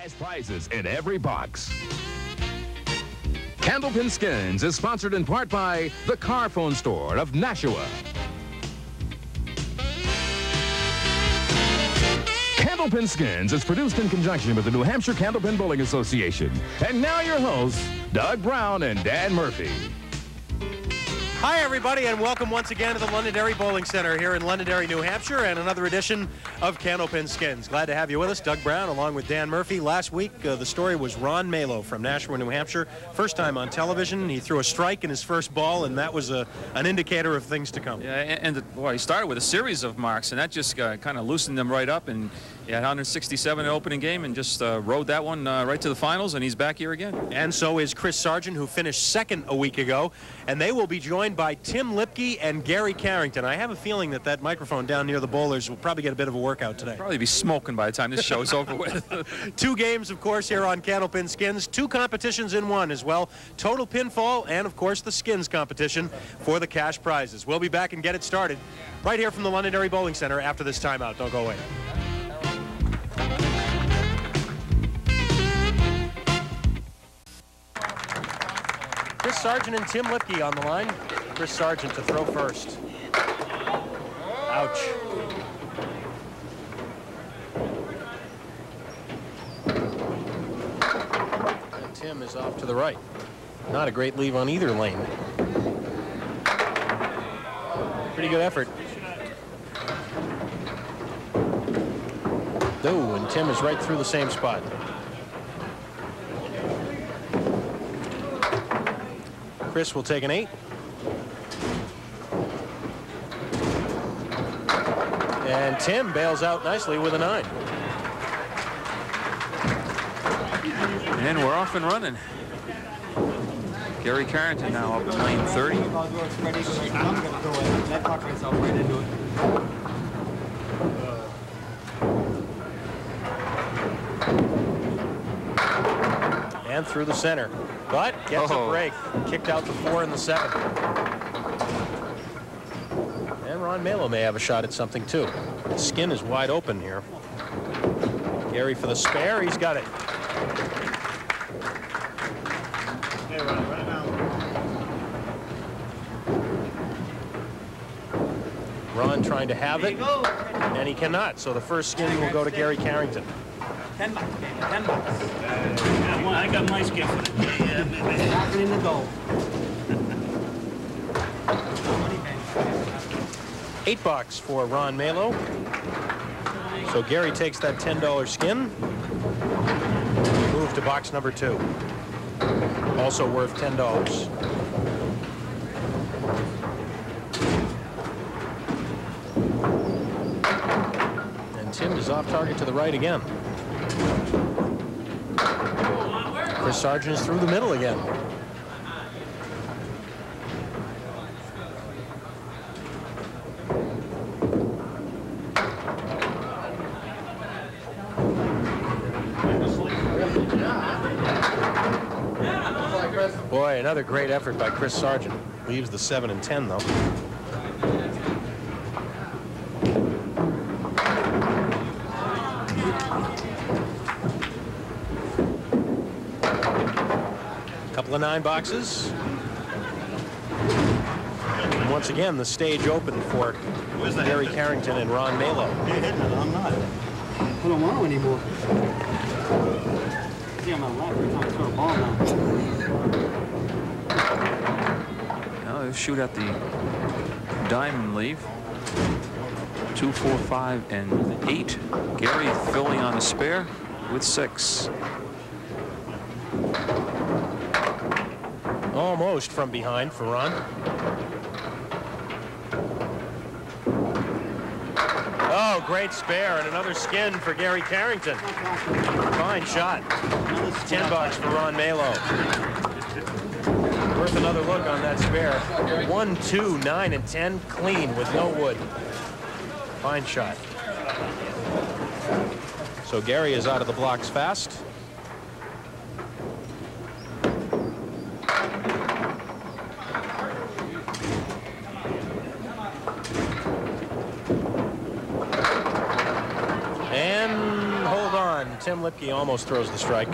Cash prizes in every box. Candlepin Skins is sponsored in part by the Car Phone Store of Nashua. Candlepin Skins is produced in conjunction with the New Hampshire Candlepin Bowling Association. And now your hosts, Doug Brown and Dan Murphy. Hi, everybody, and welcome once again to the Londonderry Bowling Center here in Londonderry, New Hampshire, and another edition of Candlepin Skins. Glad to have you with us. Doug Brown along with Dan Murphy. Last week, the story was Ron Mailloux from Nashua, New Hampshire. First time on television. He threw a strike in his first ball, and that was an indicator of things to come. Yeah, well, he started with a series of marks, and that just kind of loosened them right up. And he had 167 in the opening game and just rode that one right to the finals, and he's back here again. And so is Chris Sargent, who finished second a week ago, and they will be joined by Tim Lipke and Gary Carrington. I have a feeling that that microphone down near the bowlers will probably get a bit of a workout today. Probably be smoking by the time this show is over with. Two games, of course, here on Candlepin Skins. Two competitions in one as well. Total pinfall and, of course, the skins competition for the cash prizes. We'll be back and get it started right here from the Londonderry Bowling Center after this timeout. Don't go away. Chris Sargent and Tim Lipke on the line. Chris Sargent to throw first. Ouch. And Tim is off to the right. Not a great leave on either lane. Pretty good effort. Oh, and Tim is right through the same spot. Chris will take an 8. And Tim bails out nicely with a 9. And we're off and running. Gary Carrington now up in lane 30. I'm going to go in. That puck myself right into it. And through the center. But gets a break. Kicked out the 4 and the 7. Ron Mailloux may have a shot at something, too. His skin is wide open here. Gary for the spare. He's got it. Ron trying to have it, and he cannot. So the first skin will go to Gary Carrington. $10, baby. $10. I got my skin for it. Knock it in the goal. 8 bucks for Ron Mailloux. So Gary takes that $10 skin. Move to box number 2. Also worth $10. And Tim is off target to the right again. Chris Sargent is through the middle again. Another great effort by Chris Sargent. Leaves the 7 and 10, though. Couple of 9 boxes. And once again, the stage open for Gary Carrington and Ron Mailloux. I'm not. I don't want to anymore. See, I'm on my lap every time I throw a ball now. Shoot at the diamond leaf. 2, 4, 5, and 8. Gary filling on a spare with 6. Almost from behind for Ron. Oh, great spare and another skin for Gary Carrington. Fine shot. $10 for Ron Mailloux. Worth another look on that spare. 1, 2, 9, and 10 clean with no wood. Fine shot. So Gary is out of the blocks fast. And hold on. Tim Lipke almost throws the strike.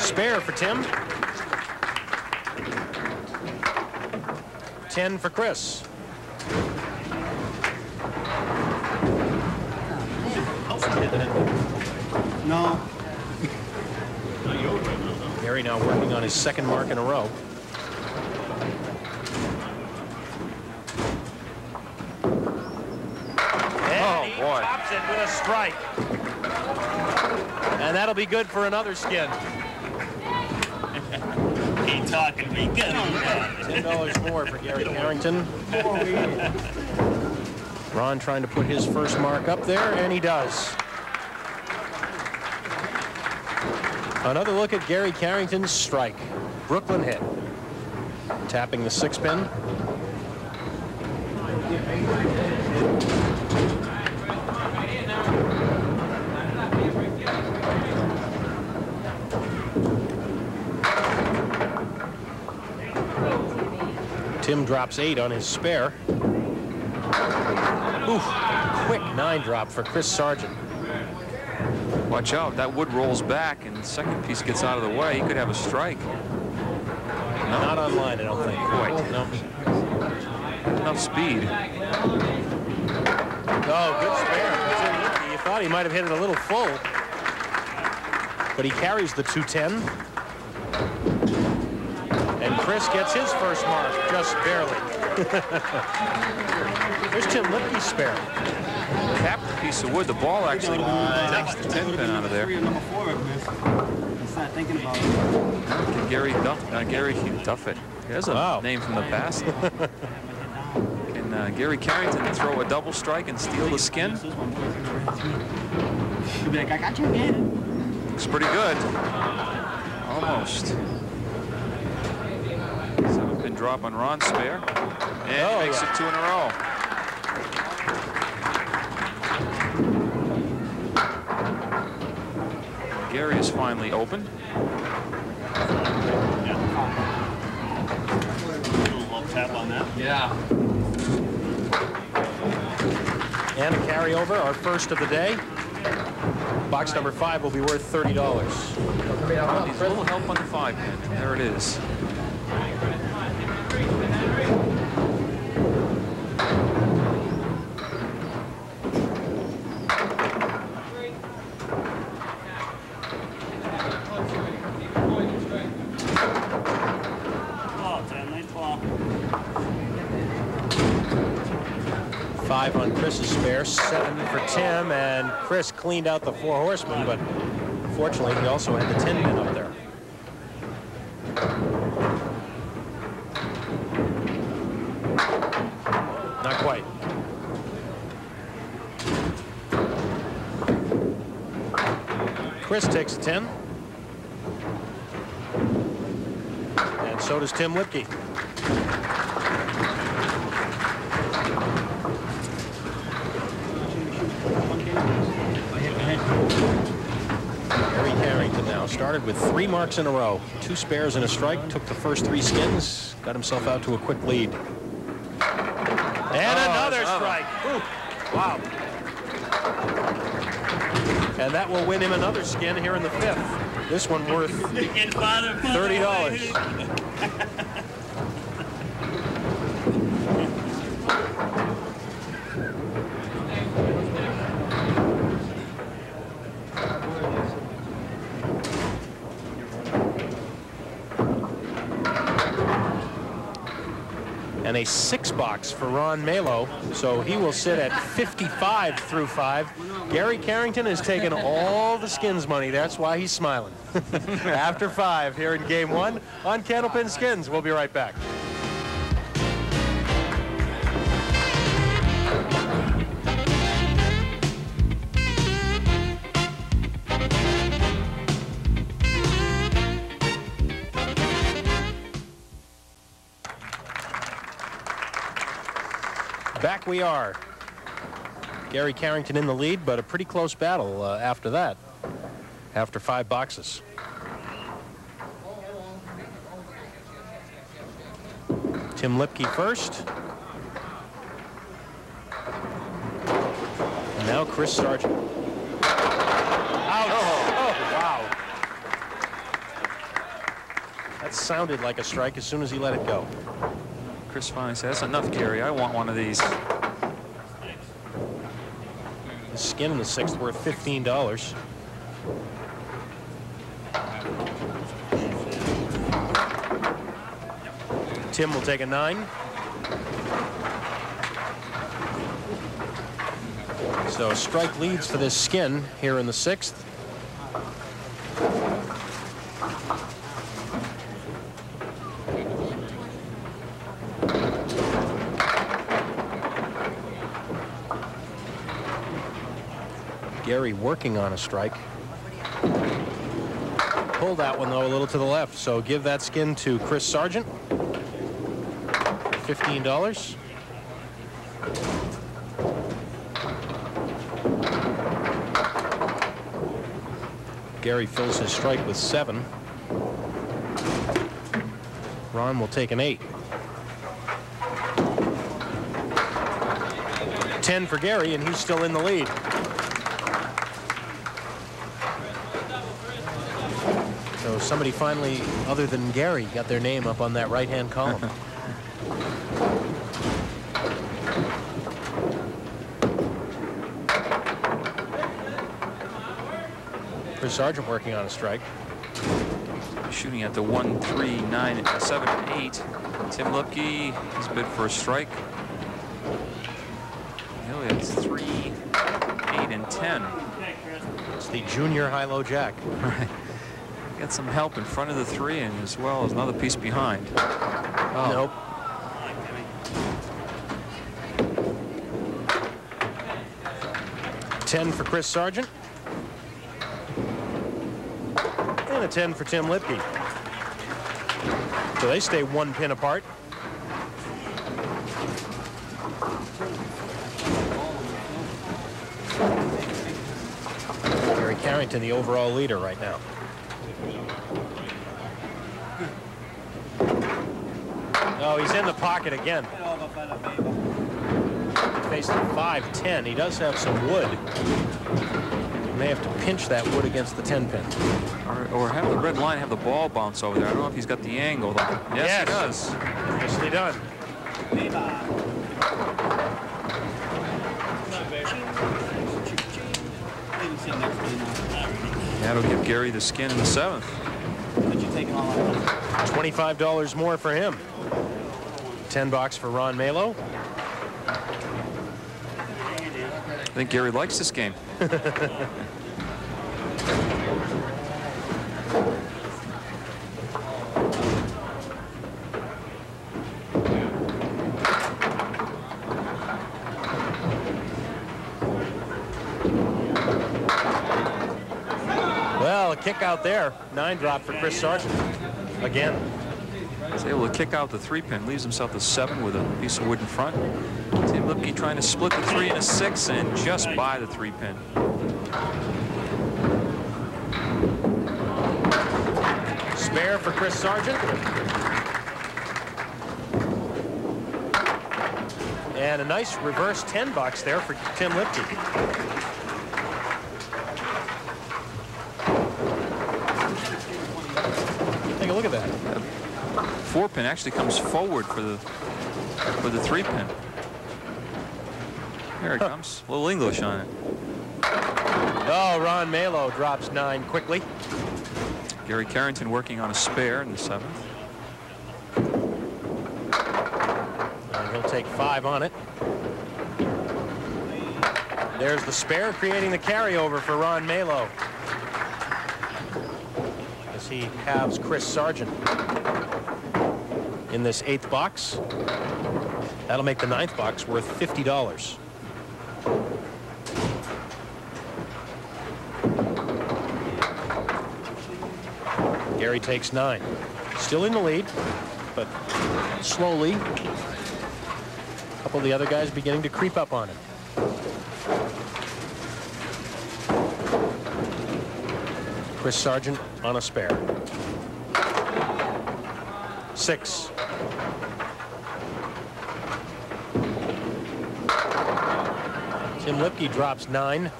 Spare for Tim. 10 for Chris. No. Gary now working on his second mark in a row. And oh, boy. Pops it with a strike. And that'll be good for another skin. Keep talking, we good. $10 more for Gary Carrington. Ron trying to put his first mark up there, and he does. Another look at Gary Carrington's strike. Brooklyn hit. Tapping the six pin. Tim drops 8 on his spare. Oof, quick 9 drop for Chris Sargent. Watch out, that wood rolls back and the second piece gets out of the way. He could have a strike. No. Not online, I don't think. Quite. No. Enough speed. Oh, good spare. You thought he might have hit it a little full. But he carries the 210. And Chris gets his first mark, just barely. There's Tim Lipke's spare. Tapped the piece of wood. The ball actually takes the 10 pin out of there. Gary Duffett. There's a name from the past. Can Gary Carrington throw a double strike and steal the skin? Looks pretty good. Almost. Drop on Ron's spare, and makes it 2 in a row. Gary is finally open. Yeah. And a carryover, our first of the day. Box number 5 will be worth $30. Oh, needs a little help on the 5 pin. There it is. Spare 7 for Tim, and Chris cleaned out the 4 horsemen, but fortunately he also had the 10 pin up there. Not quite. Chris takes the 10, and so does Tim Lipke. Started with 3 marks in a row, 2 spares and a strike, took the first 3 skins, got himself out to a quick lead. And another strike. Ooh. Wow. And that will win him another skin here in the 5th. This one worth $30. And a 6 box for Ron Mailloux, so he will sit at 55 through 5. Gary Carrington has taken all the skins money. That's why he's smiling. After 5 here in game 1 on Candlepin Skins. We'll be right back. Back we are. Gary Carrington in the lead, but a pretty close battle after that, after 5 boxes. Tim Lipke first. And now Chris Sargent. Ouch. Oh, wow. That sounded like a strike as soon as he let it go. Chris finally says, that's enough, Gary. I want one of these. The skin in the sixth worth $15. Tim will take a 9. So strike leads for this skin here in the sixth. Gary working on a strike. Pulled that one though a little to the left. So give that skin to Chris Sargent. $15. Gary fills his strike with 7. Ron will take an 8. 10 for Gary, and he's still in the lead. So somebody finally, other than Gary, got their name up on that right-hand column. Chris Sargent working on a strike. Shooting at the 1, 3, 9, 7, and 8. Tim Lipke has bid for a strike. He only has 3, 8, and 10. It's the junior high-low jack. Right. Got some help in front of the 3 and as well as another piece behind. Oh. Nope. $10 for Chris Sargent. A 10 for Tim Lipke. So they stay one pin apart. Gary Carrington, the overall leader right now. Oh, he's in the pocket again. Faced the 5-10. He does have some wood. May have to pinch that wood against the 10 pin. Or have the red line have the ball bounce over there. I don't know if he's got the angle, though. Yes, he does. Nicely done. That'll give Gary the skin in the 7th. $25 more for him. $10 for Ron Mailloux. I think Gary likes this game. Well, a kick out there. 9 drop for Chris Sargent. Again. He's able to kick out the 3-pin, leaves himself a 7 with a piece of wood in front. Tim Lipke trying to split the 3 and a 6 and just buy the 3-pin. Spare for Chris Sargent. And a nice reverse $10 there for Tim Lipke. Take a look at that. 4-pin actually comes forward for the 3-pin. Here it comes. A little English on it. Oh, Ron Mailloux drops 9 quickly. Gary Carrington working on a spare in the 7th. And he'll take 5 on it. There's the spare, creating the carryover for Ron Mailloux. As he halves Chris Sargent in this 8th box. That'll make the 9th box worth $50. Gary takes 9. Still in the lead, but slowly. A couple of the other guys beginning to creep up on him. Chris Sargent on a spare. 6. Tim Lipke drops 9.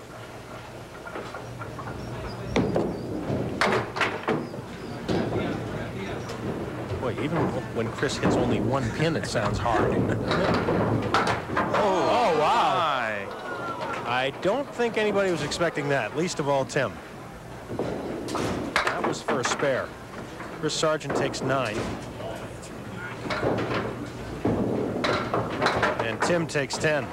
Boy, even when Chris hits only one pin, it sounds hard. Oh, wow. I don't think anybody was expecting that, least of all Tim. That was for a spare. Chris Sargent takes 9. And Tim takes 10.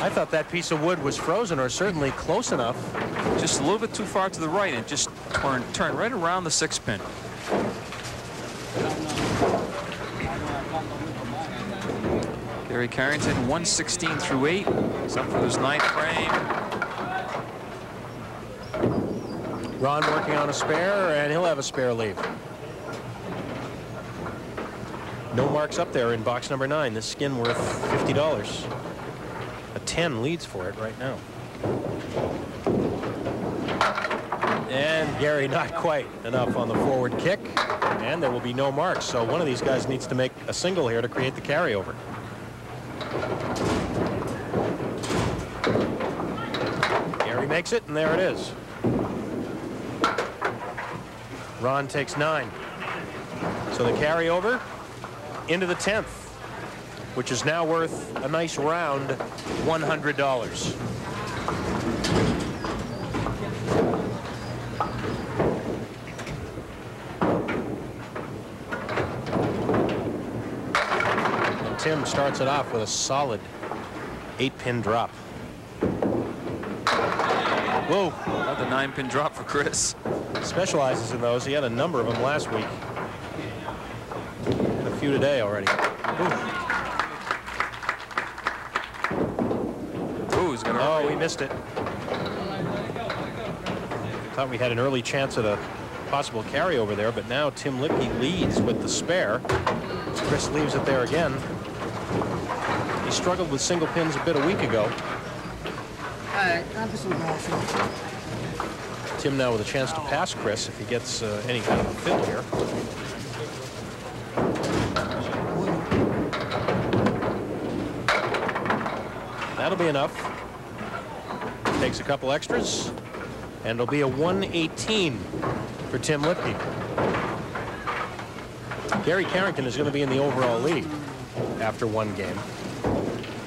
I thought that piece of wood was frozen, or certainly close enough. Just a little bit too far to the right, and just turned right around the 6 pin. Gary Carrington, 116 through 8. He's up for his 9th frame. Ron working on a spare, and he'll have a spare leave. No marks up there in box number 9. This skin worth $50. A 10 leads for it right now. And Gary not quite enough on the forward kick. And there will be no marks, so one of these guys needs to make a single here to create the carryover. Gary makes it, and there it is. Ron takes 9. So the carryover into the 10th, which is now worth a nice round $100. Tim starts it off with a solid 8-pin drop. Whoa, another 9-pin drop for Chris. Specializes in those. He had a number of them last week. And a few today already. Ooh, he's gonna oh, he missed it. Thought we had an early chance at a possible carryover there, but now Tim Lipke leads with the spare. Chris leaves it there again. He struggled with single pins a bit a week ago. Tim now with a chance to pass Chris if he gets any kind of a fill here. That'll be enough. Takes a couple extras, and it'll be a 118 for Tim Lipke. Gary Carrington is going to be in the overall lead after one game.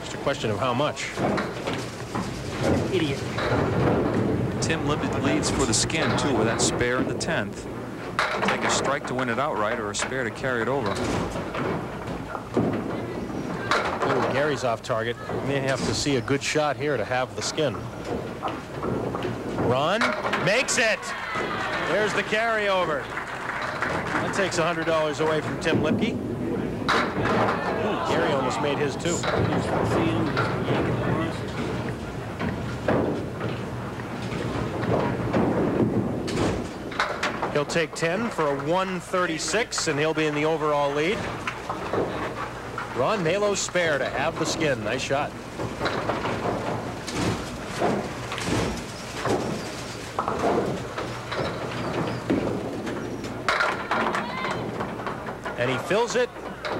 Just a question of how much. Idiot. Tim Lipke leads for the skin, too, with that spare in the 10th. Take a strike to win it outright or a spare to carry it over. Ooh, Gary's off target. May have to see a good shot here to have the skin. Ron makes it. There's the carryover. That takes $100 away from Tim Lipke. Gary almost made his, too. He'll take 10 for a 136, and he'll be in the overall lead. Ron Mailloux spare to have the skin. Nice shot. And he fills it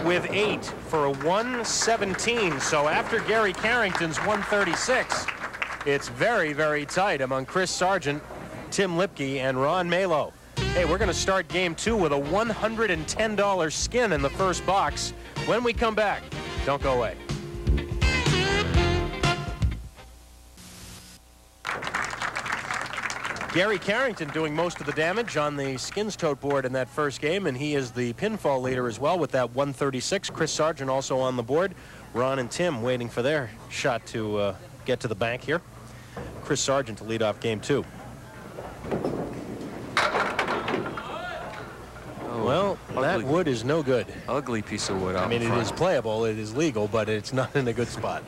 with 8 for a 117. So after Gary Carrington's 136, it's very, very tight among Chris Sargent, Tim Lipke, and Ron Mailloux. Hey, we're going to start game 2 with a $110 skin in the first box. When we come back, don't go away. Gary Carrington doing most of the damage on the skins tote board in that first game, and he is the pinfall leader as well with that 136. Chris Sargent also on the board. Ron and Tim waiting for their shot to get to the bank here. Chris Sargent to lead off game 2. Oh, well, ugly. That wood is no good. Ugly piece of wood. I mean, it is playable, it is legal, but it's not in a good spot.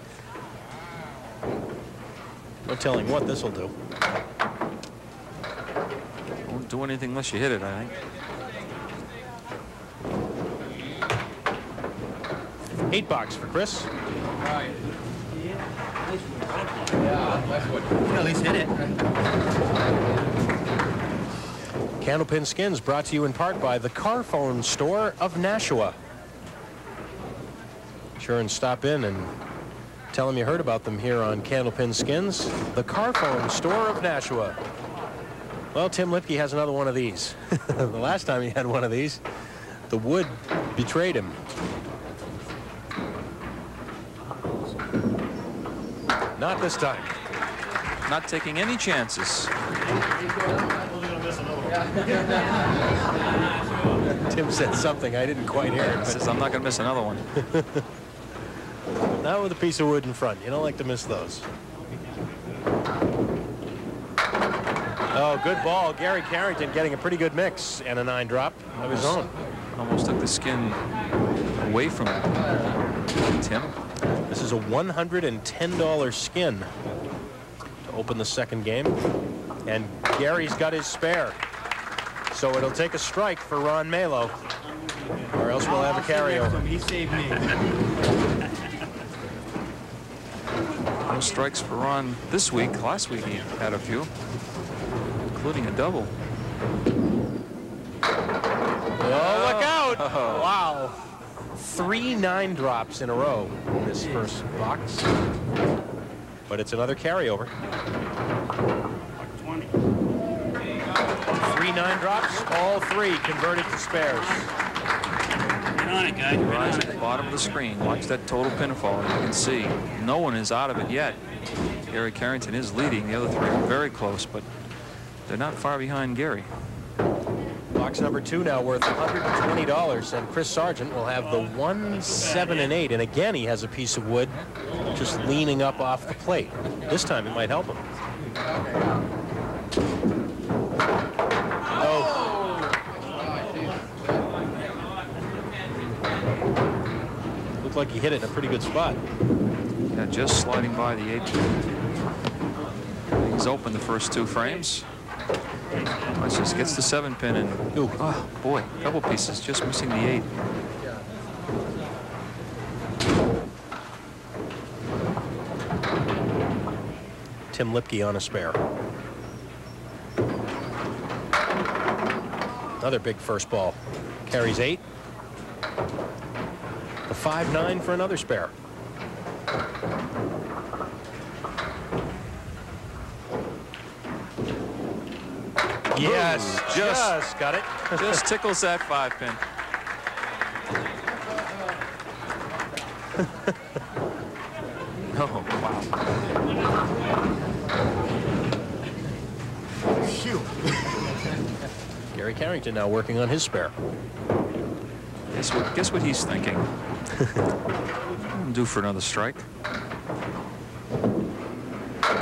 No telling what this will do. Won't do anything unless you hit it, I think. 8 box for Chris. Right. Yeah, nice one. Well, at least hit it. Candlepin Skins brought to you in part by the Car Phone Store of Nashua. Sure, and stop in and Tell them you heard about them here on Candlepin Skins, the Car Phone Store of Nashua. Well, Tim Lipke has another one of these. The last time he had one of these, the wood betrayed him. Not this time. Not taking any chances. Tim said something I didn't quite hear. He says, I'm not going to miss another one. Not with a piece of wood in front. You don't like to miss those. Oh, good ball. Gary Carrington getting a pretty good mix and a 9 drop of his own. Almost took the skin away from Tim. This is a $110 skin to open the second game. And Gary's got his spare. So it'll take a strike for Ron Mailloux, or else we'll have a carryover. He saved me. No strikes for Ron this week. Last week he had a few, including a double. Oh, look out! Oh. Wow. 3 9 drops in a row in this first box. But it's another carryover. 3 9 drops, all 3 converted to spares. Get on it, guys. Rise at the bottom of the screen. Watch that total pinfall. You can see no one is out of it yet. Gary Carrington is leading. The other 3 are very close, but they're not far behind Gary. Box number 2 now worth $120, and Chris Sargent will have the 1, 7, and 8. And again, he has a piece of wood just leaning up off the plate. This time, it might help him. Oh! Looked like he hit it in a pretty good spot. Yeah, just sliding by the 8. He's opened the first 2 frames. Watch this, gets the 7 pin and, oh boy, couple pieces, just missing the 8. Tim Lipke on a spare. Another big first ball. Carries 8. The 5-9 for another spare. Yes, just got it. Just tickles that 5 pin. Oh, wow. Phew. Gary Carrington now working on his spare. Guess what he's thinking. I'm due for another strike.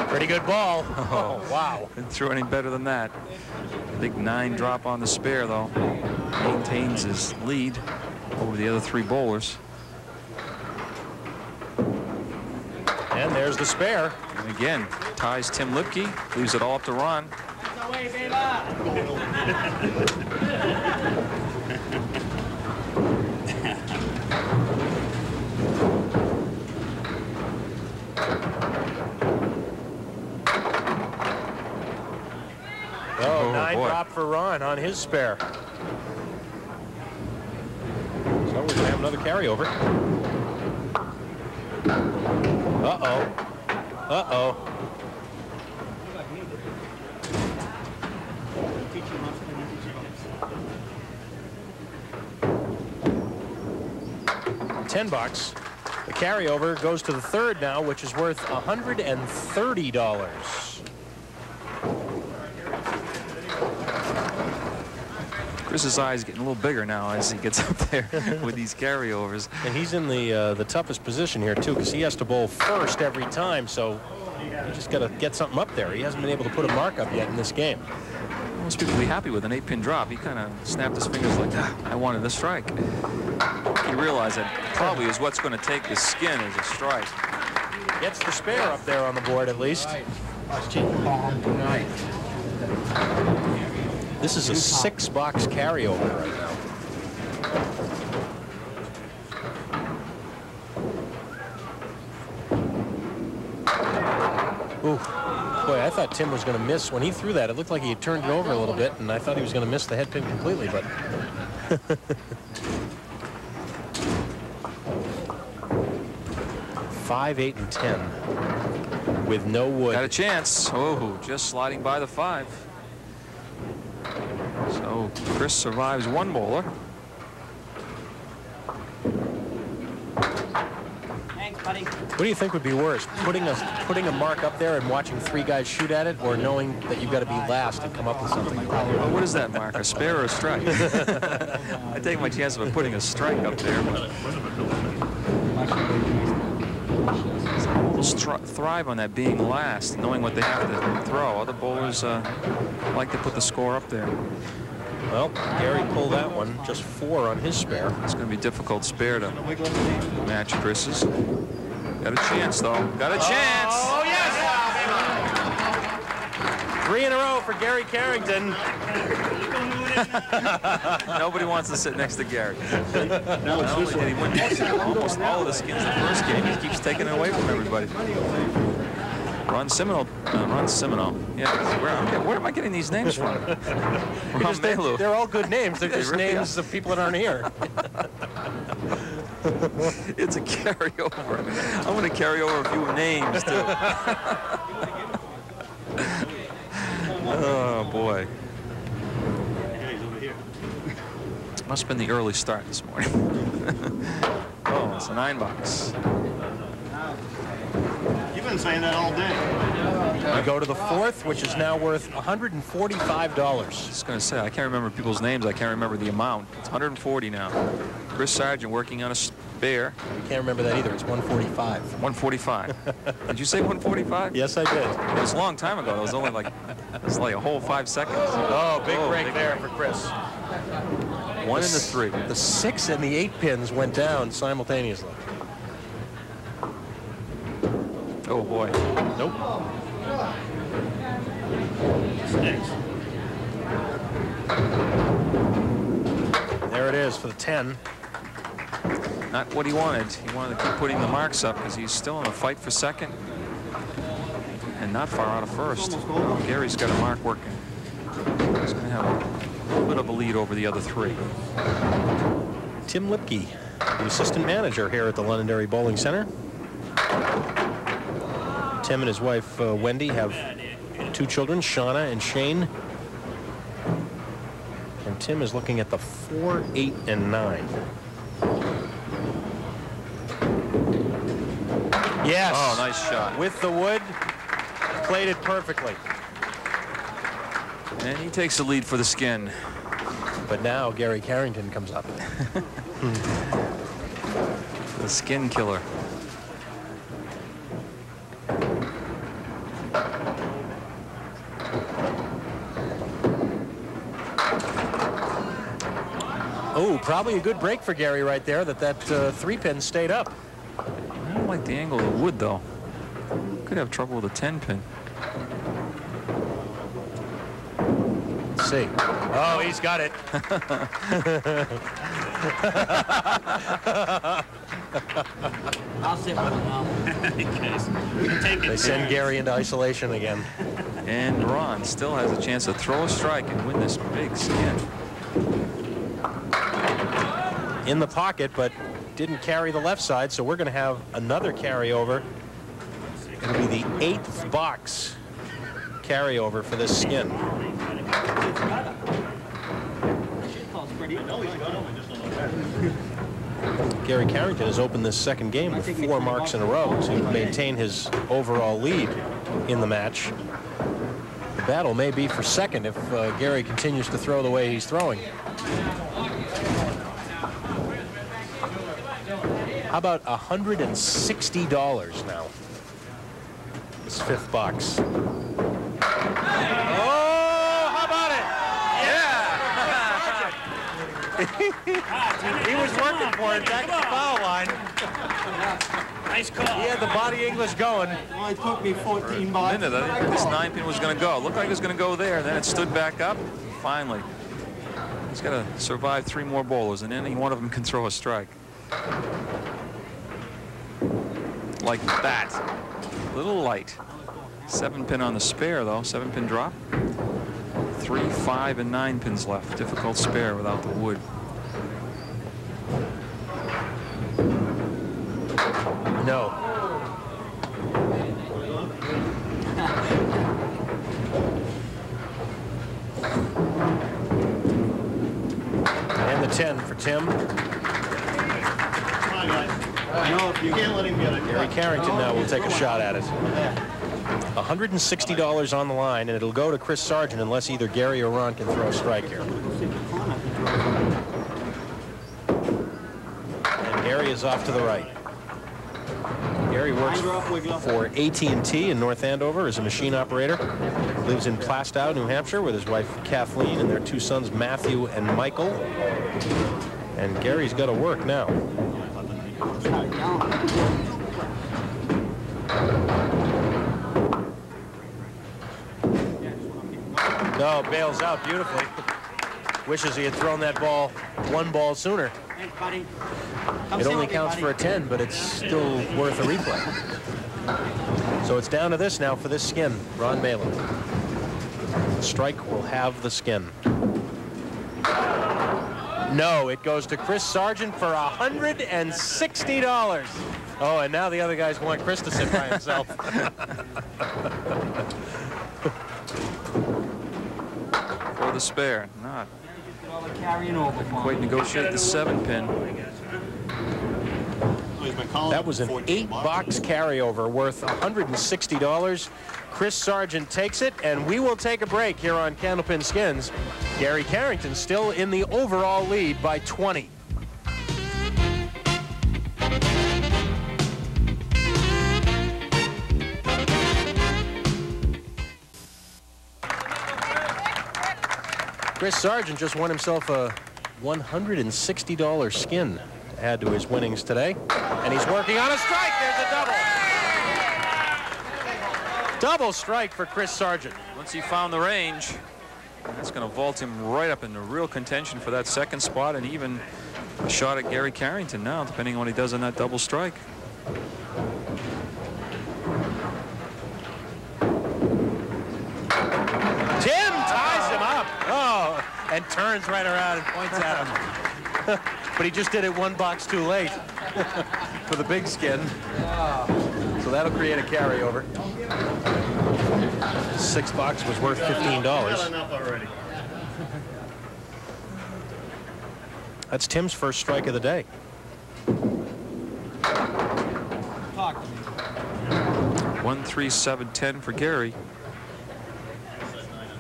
Pretty good ball. Oh, wow. Didn't throw any better than that. I think 9 drop on the spare, though. Maintains his lead over the other 3 bowlers. And there's the spare. And again, ties Tim Lipke, leaves it all up to Ron. Drop for Ron on his spare. So we're going to have another carryover. Uh-oh. Uh-oh. $10. The carryover goes to the 3rd now, which is worth $130. Chris's eyes getting a little bigger now as he gets up there with these carryovers. And he's in the toughest position here, too, because he has to bowl first every time, so you just got to get something up there. He hasn't been able to put a mark up yet in this game. Most people will be happy with an 8-pin drop. He kind of snapped his fingers like, I wanted a strike. He realized that probably is what's going to take the skin as a strike. Gets the spare up there on the board, at least. This is a 6-box carryover right now. Ooh, boy, I thought Tim was going to miss when he threw that. It looked like he had turned it over a little bit, and I thought he was going to miss the head pin completely, but. 5, 8, and 10 with no wood. Got a chance. Oh, just sliding by the 5. So Chris survives one bowler. Thanks, buddy. What do you think would be worse, putting a mark up there and watching 3 guys shoot at it, or knowing that you've got to be last and come up with something? Well, what is that mark, a spare or a strike? I take my chance of putting a strike up there. Some thrive on that being last, knowing what they have to throw. Other bowlers like to put the score up there. Well, Gary pulled that one, just 4 on his spare. It's going to be difficult spare to match Chris's. Got a chance, though. Got a chance! Oh, yes! 3 in a row for Gary Carrington. Nobody wants to sit next to Gary. Not only did he win almost all of the skins in the first game, he keeps taking it away from everybody. Ron Seminole. Yeah, where am I getting these names from? Ron Mailloux. They're all good names. They're just names of people that aren't here. It's a carryover. I'm going to carry over a few names, too. Oh, boy. Must have been the early start this morning. Oh, it's a 9 box. You've been saying that all day. We go to the 4th, which is now worth $145. I was going to say, I can't remember people's names. I can't remember the amount. It's 140 now. Chris Sargent working on a spare. I can't remember that either. It's 145. 145. Did you say 145? Yes, I did. It was a long time ago. It was only like, it was like a whole 5 seconds. Oh, big break there for Chris. 1 and the 3. The 6 and the 8 pins went down simultaneously. Oh, boy. Nope. 6. There it is for the 10. Not what he wanted. He wanted to keep putting the marks up because he's still in a fight for 2nd. And not far out of 1st. Oh, Gary's got a mark working. He's going to have a little bit of a lead over the other 3. Tim Lipke, the assistant manager here at the Londonderry Bowling Center. Tim and his wife, Wendy, have 2 children, Shauna and Shane. And Tim is looking at the 4, 8, and 9. Yes. Oh, nice shot. With the wood, played it perfectly. And he takes the lead for the skin. But now Gary Carrington comes up. The skin killer. Oh, probably a good break for Gary right there, that 3-pin stayed up. I don't like the angle of the wood, though. Could have trouble with a 10-pin. See. Oh, he's got it. I'll sit with him now. They send Gary into isolation again. And Ron still has a chance to throw a strike and win this big skin. In the pocket, but didn't carry the left side, so we're going to have another carryover. It'll be the 8th box carryover for this skin. Gary Carrington has opened this 2nd game with 4 marks in a row to maintain his overall lead in the match. The battle may be for 2nd if Gary continues to throw the way he's throwing. How about $160 now? This 5th box. He was working for it back to the foul line. Nice call. He had the body English going. Well, it took me 14 miles. This 9-pin was going to go. Looked like it was going to go there. Then it stood back up. Finally. He's got to survive 3 more bowlers, and any one of them can throw a strike. Like that. A little light. 7-pin on the spare, though. 7-pin drop. 3, 5, and 9 pins left. Difficult spare without the wood. No. 10 for Tim. You can't let him get it. Gary Carrington now will take a shot at it. $160 on the line, and it'll go to Chris Sargent unless either Gary or Ron can throw a strike here. And Gary is off to the right. Gary works for AT&T in North Andover as a machine operator. Lives in Plastow, New Hampshire, with his wife Kathleen and their two sons, Matthew and Michael. And Gary's got to work now. No, bails out beautifully. Wishes he had thrown that ball one ball sooner. Thanks, buddy. It only counts for a 10, but it's still worth a replay. So it's down to this now for this skin, Ron Mailloux. The strike will have the skin. No, it goes to Chris Sargent for $160. Oh, and now the other guys want Chris to sit by himself. For the spare, not quite negotiate the 7-pin. That was an 8-box carryover worth $160. Chris Sargent takes it, and we will take a break here on Candlepin Skins. Gary Carrington still in the overall lead by 20. Chris Sargent just won himself a $160 skin to add to his winnings today. And he's working on a strike. There's a double. Double strike for Chris Sargent. Once he found the range, that's going to vault him right up into real contention for that second spot and even a shot at Gary Carrington now, depending on what he does on that double strike. And turns right around and points at him. But he just did it one box too late for the big skin. So that'll create a carryover. 6 box was worth $15. That's Tim's first strike of the day. Talk to me. 1-3-7-10 for Gary.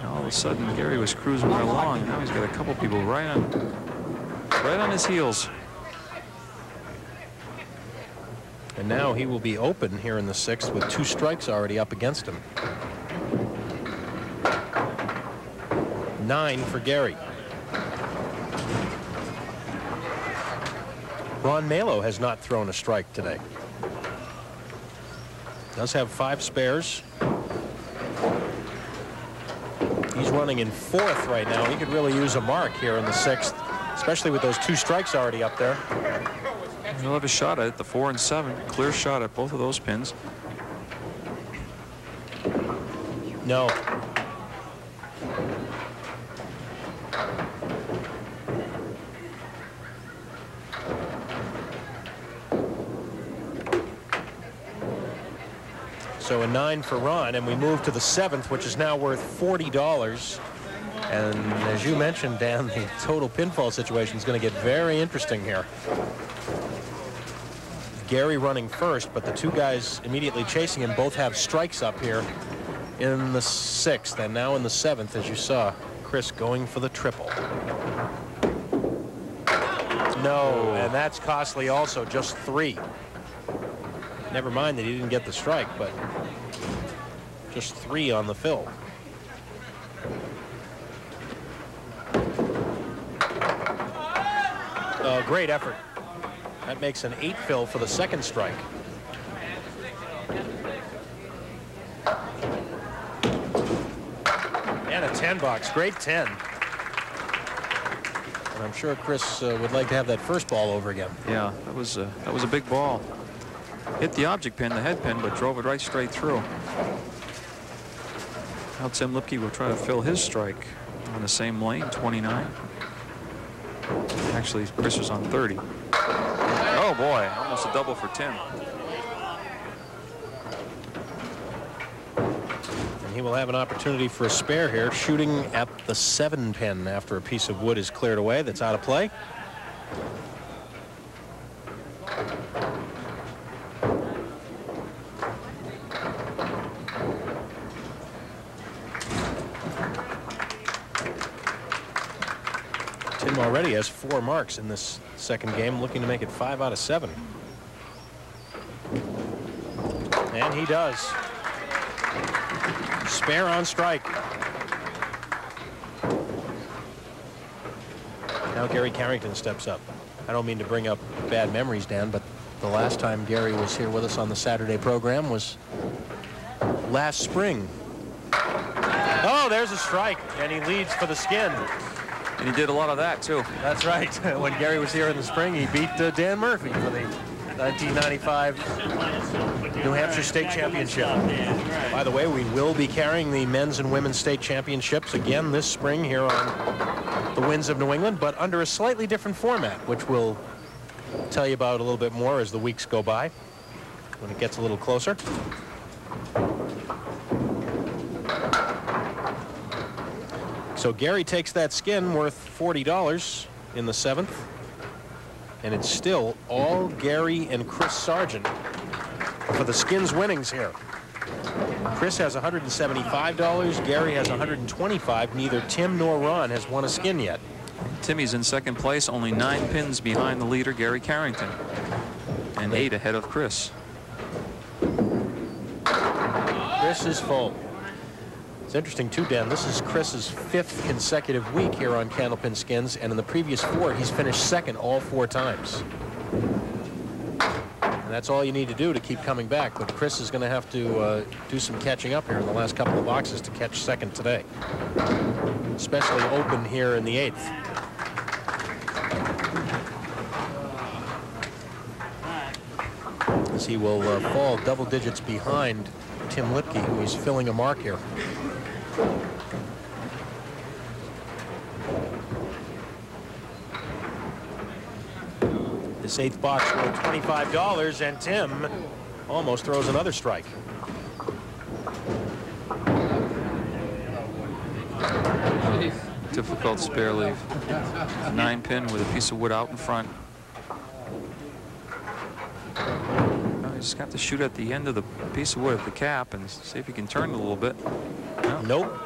All of a sudden, Gary was cruising right along. Now he's got a couple people right on his heels. And now he will be open here in the 6th with 2 strikes already up against him. 9 for Gary. Ron Mailloux has not thrown a strike today. Does have 5 spares. He's running in 4th right now. He could really use a mark here in the 6th, especially with those 2 strikes already up there. He'll have a shot at the 4 and 7. Clear shot at both of those pins. No. So a 9 for Ron, and we move to the 7th, which is now worth $40. And as you mentioned, Dan, the total pinfall situation is going to get very interesting here. Gary running first, but the two guys immediately chasing him both have strikes up here in the 6th, and now in the 7th, as you saw, Chris going for the triple. No, and that's costly also, just 3. Never mind that he didn't get the strike, but just 3 on the fill. Oh, great effort. That makes an 8 fill for the second strike. And a 10 box, great 10. And I'm sure Chris would like to have that first ball over again. Yeah, that was a big ball. Hit the object pin, the head pin, but drove it right straight through. Now Tim Lipke will try to fill his strike on the same lane, 29. Actually, Chris was on 30. Oh boy, almost a double for Tim. And he will have an opportunity for a spare here, shooting at the 7 pin after a piece of wood is cleared away that's out of play. Tim already has 4 marks in this second game, looking to make it 5 out of 7. And he does. Spare on strike. Now Gary Carrington steps up. I don't mean to bring up bad memories, Dan, but the last time Gary was here with us on the Saturday program was last spring. Oh, there's a strike, and he leads for the skin. And he did a lot of that, too. That's right. When Gary was here in the spring, he beat Dan Murphy for the 1995 New Hampshire State Championship. By the way, we will be carrying the men's and women's state championships again this spring here on the Winds of New England, but under a slightly different format, which we'll tell you about a little bit more as the weeks go by, when it gets a little closer. So Gary takes that skin worth $40 in the 7th, and it's still all Gary and Chris Sargent for the skins winnings here. Chris has $175, Gary has $125. Neither Tim nor Ron has won a skin yet. Timmy's in second place, only 9 pins behind the leader, Gary Carrington, and 8 ahead of Chris. Chris is full. It's interesting too, Dan, this is Chris's 5th consecutive week here on Candlepin Skins, and in the previous 4, he's finished second all 4 times. And that's all you need to do to keep coming back. But Chris is going to have to do some catching up here in the last couple of boxes to catch second today, especially open here in the 8th. As he will fall double digits behind Tim Lipke, who is filling a mark here. This 8th box for $25, and Tim almost throws another strike. Difficult spare leave. 9 pin with a piece of wood out in front. Now he's got to shoot at the end of the piece of wood at the cap and see if he can turn it a little bit. No. Nope.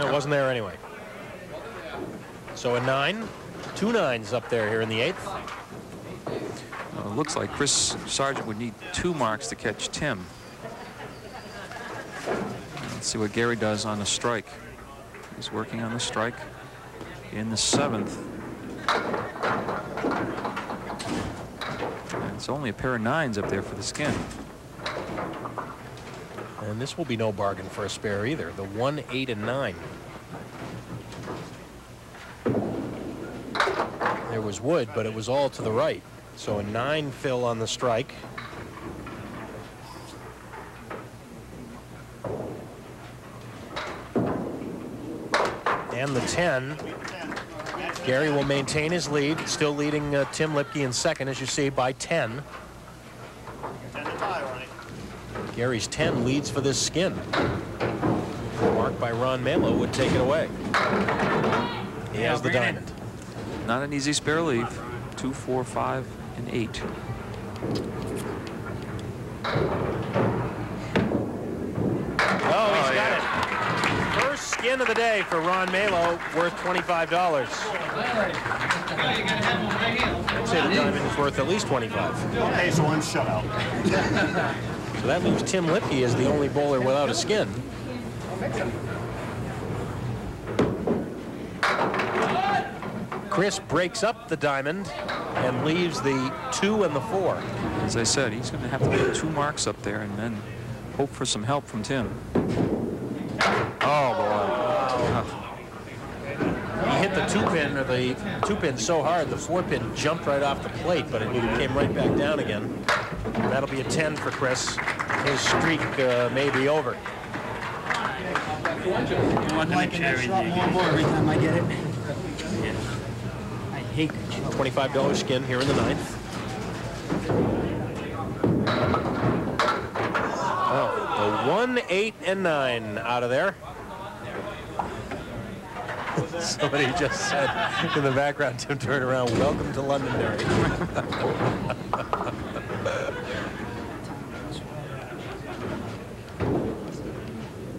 It wasn't there anyway. So a 9, 2 9s up there here in the 8th. It looks like Chris Sargent would need 2 marks to catch Tim. Let's see what Gary does on the strike. He's working on the strike in the 7th. And it's only a pair of 9s up there for the skin. And this will be no bargain for a spare either. The 1, 8, and 9. There was wood, but it was all to the right. So a 9 fill on the strike. And the 10. Gary will maintain his lead, still leading Tim Lipke in second, as you see, by 10. Gary's 10 leads for this skin. Marked by Ron Mailloux would take it away. He has the diamond. Not an easy spare leave. 2, 4, 5, and 8. Oh, he's got it. First skin of the day for Ron Mailloux, worth $25. I'd say the diamond is worth at least $25. Well, pays one shutout. So that leaves Tim Lipke as the only bowler without a skin. Chris breaks up the diamond and leaves the 2 and the 4. As I said, he's going to have to get 2 marks up there and then hope for some help from Tim. Oh, boy. He hit the 2 pin so hard, the 4 pin jumped right off the plate, but it came right back down again. That'll be a 10 for Chris. His streak may be over. I'm liking that shot more and more every time I get it. I hate that shot. $25 skin here in the 9th. 1, 8, and 9 out of there. Somebody just said in the background, Tim turned around, welcome to Londonderry.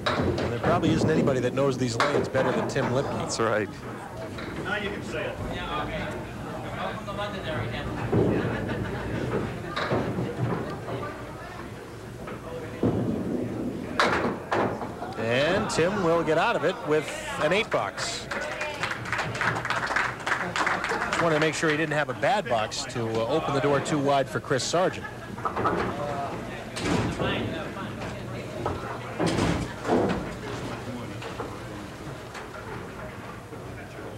And there probably isn't anybody that knows these lanes better than Tim Lipke. That's right. Now you can say it. Yeah, okay. Welcome to Londonderry then. And Tim will get out of it with an 8 box. Just wanted to make sure he didn't have a bad box to open the door too wide for Chris Sargent.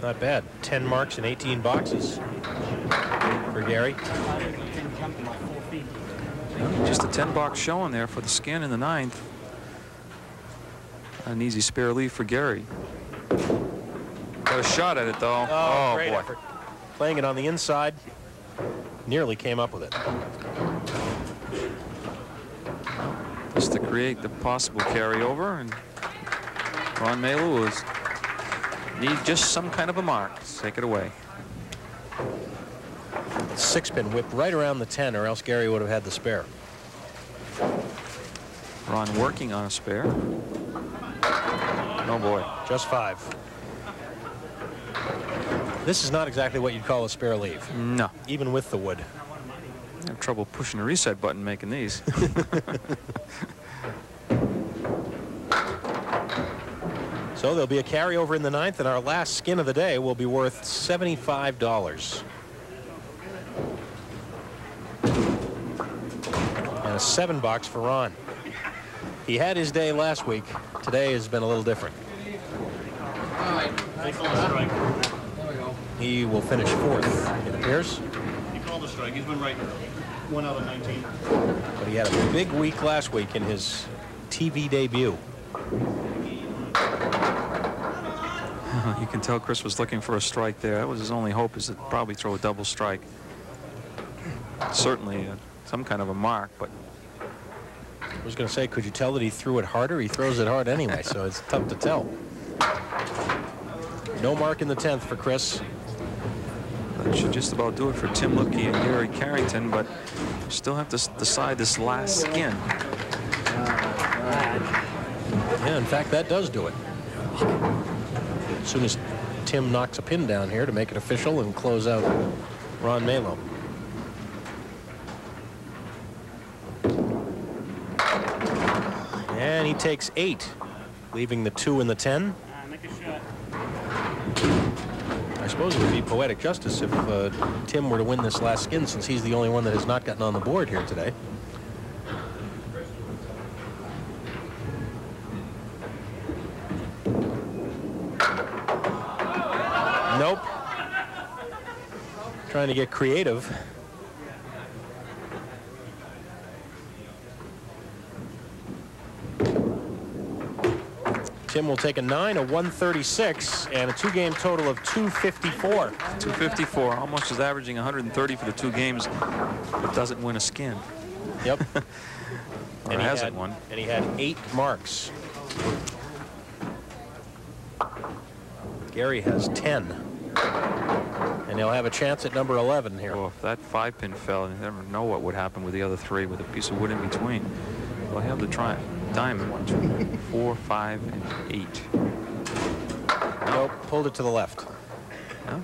Not bad. 10 marks and 18 boxes for Gary. Just a 10-box showing there for the skin in the 9th. An easy spare lead for Gary. Got a shot at it, though. Oh, great boy. Effort. Playing it on the inside. Nearly came up with it. Just to create the possible carryover. And Ron Mailloux needs just some kind of a mark. Let's take it away. Six-pin whipped right around the 10, or else Gary would have had the spare. Ron working on a spare. Oh boy, just 5. This is not exactly what you'd call a spare leave. No. Even with the wood. I have trouble pushing the reset button making these. So there'll be a carryover in the 9th, and our last skin of the day will be worth $75. And a 7 box for Ron. He had his day last week. Today has been a little different. All right. He called a strike. There we go. He will finish 4th, it appears. He called a strike. He's been right 1 out of 19. But he had a big week last week in his TV debut. You can tell Chris was looking for a strike there. That was his only hope, is to probably throw a double strike. Certainly some kind of a mark, but. I was going to say, could you tell that he threw it harder? He throws it hard anyway, so it's tough to tell. No mark in the 10th for Chris. That should just about do it for Tim Lipke and Gary Carrington, but still have to decide this last skin. Yeah, in fact, that does do it. As soon as Tim knocks a pin down here to make it official and close out Ron Mailloux. And he takes 8, leaving the 2 and the 10. Make a shot. I suppose it would be poetic justice if Tim were to win this last skin, since he's the only one that has not gotten on the board here today. Nope. Trying to get creative. Tim will take a 9, a 136, and a two-game total of 254. 254, almost is averaging 130 for the 2 games, but doesn't win a skin. Yep. Or and hasn't won. And he had 8 marks. Gary has 10. And he'll have a chance at number 11 here. Well, if that 5-pin fell, you never know what would happen with the other 3 with a piece of wood in between. We'll have to try it. Diamond, 1, 2, 3, 4, 5, and 8. Nope, pulled it to the left. Well,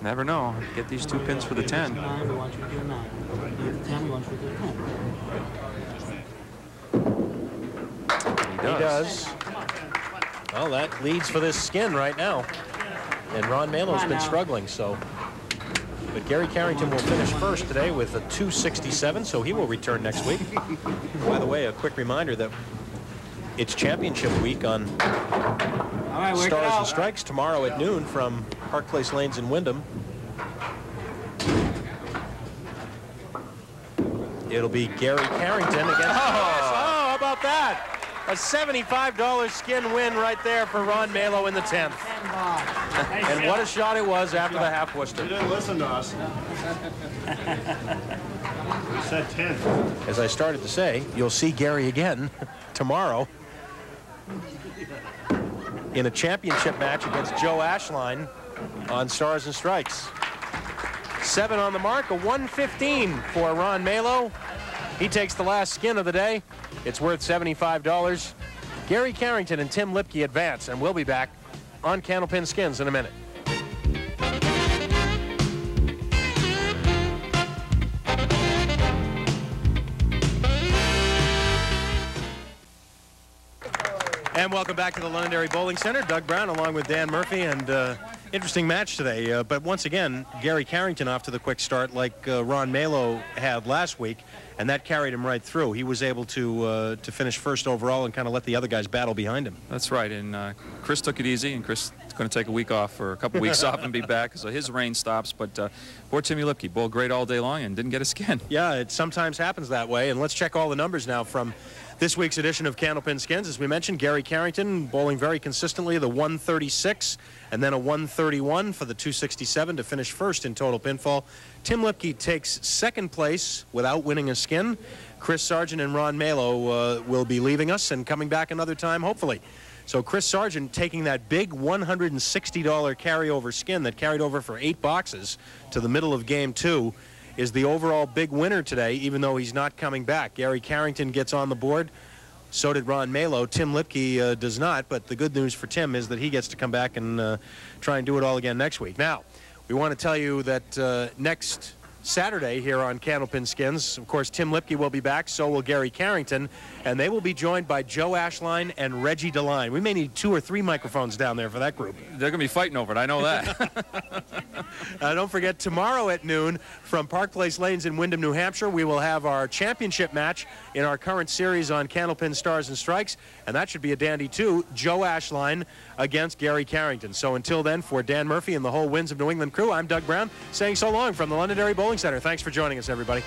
never know. Get these 2 pins for the 10. He does. Well, that leads for this skin right now. And Ron Mailloux's been struggling, so. But Gary Carrington will finish 1st today with a 267, so he will return next week. By the way, a quick reminder that it's championship week on Stars and Strikes tomorrow at noon from Park Place Lanes in Windham. It'll be Gary Carrington against. Oh, how about that? A $75 skin win right there for Ron Mailloux in the 10th. And what a shot it was after the half Worcester. You didn't listen to us. We said 10. As I started to say, you'll see Gary again tomorrow in a championship match against Joe Ashline on Stars and Strikes. 7 on the mark, a 115 for Ron Mailloux. He takes the last skin of the day. It's worth $75. Gary Carrington and Tim Lipke advance, and we'll be back on Candlepin Skins in a minute. And welcome back to the Londonderry Bowling Center. Doug Brown along with Dan Murphy, and interesting match today. But once again, Gary Carrington off to the quick start like Ron Mailloux had last week, and that carried him right through. He was able to finish first overall and kind of let the other guys battle behind him. That's right, and Chris took it easy, and Chris is going to take a week off or a couple weeks off and be back, so his reign stops. But poor Timmy Lipke bowled great all day long and didn't get a skin. Yeah, it sometimes happens that way, and let's check all the numbers now from this week's edition of Candlepin Skins. As we mentioned, Gary Carrington bowling very consistently, the 136 and then a 131 for the 267 to finish first in total pinfall. Tim Lipke takes second place without winning a skin. Chris Sargent and Ron Mailloux will be leaving us and coming back another time, hopefully. So Chris Sargent taking that big $160 carryover skin that carried over for 8 boxes to the middle of game 2. Is the overall big winner today, even though he's not coming back. Gary Carrington gets on the board. So did Ron Mailloux. Tim Lipke does not, but the good news for Tim is that he gets to come back and try and do it all again next week. Now, we want to tell you that next Saturday here on Candlepin Skins, of course, Tim Lipke will be back, so will Gary Carrington, and they will be joined by Joe Ashline and Reggie DeLine. We may need 2 or 3 microphones down there for that group. They're going to be fighting over it, I know that. Don't forget, tomorrow at noon from Park Place Lanes in Windham, New Hampshire, we will have our championship match in our current series on Candlepin Stars and Strikes, and that should be a dandy too, Joe Ashline against Gary Carrington. So until then, for Dan Murphy and the whole Winds of New England crew, I'm Doug Brown saying so long from the Londonderry Bowling Center. Thanks for joining us, everybody.